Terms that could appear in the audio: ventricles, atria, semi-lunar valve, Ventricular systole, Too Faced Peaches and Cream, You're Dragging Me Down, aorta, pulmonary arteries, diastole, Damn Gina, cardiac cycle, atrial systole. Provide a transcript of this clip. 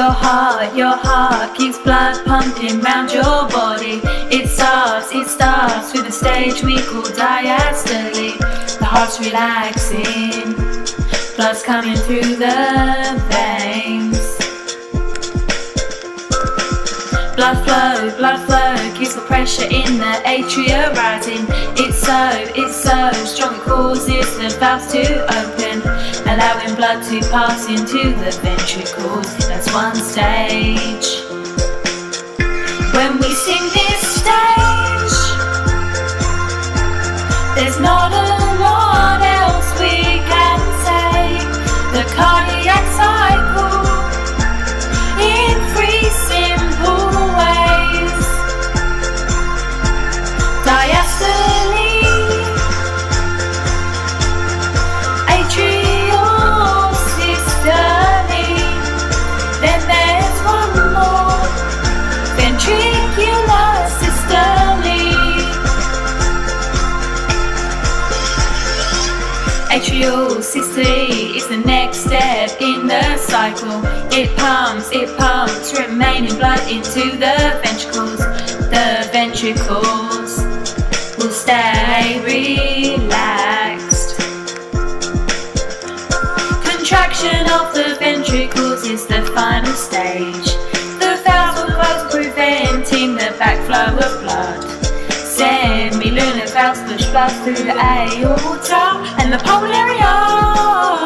Your heart keeps blood pumping round your body. It starts with a stage we call diastole. The heart's relaxing, blood's coming through the veins. Blood flow, keeps the pressure in the atria rising. It's so strong it causes the valves to open, allowing blood to pass into the ventricles. That's one stage. When we sing this stage, there's not a word else we can say. The cardiac cycle in three simple ways. Diastole, atrial systole, then there's one more, ventricular systole. Atrial systole is the next step in the cycle. It pumps, remaining blood into the ventricles. The ventricles will stay relaxed. Contraction of the ventricles is the final stage. The valves will close, preventing the backflow of blood. Semi-lunar valves push blood through the aorta and the pulmonary arteries.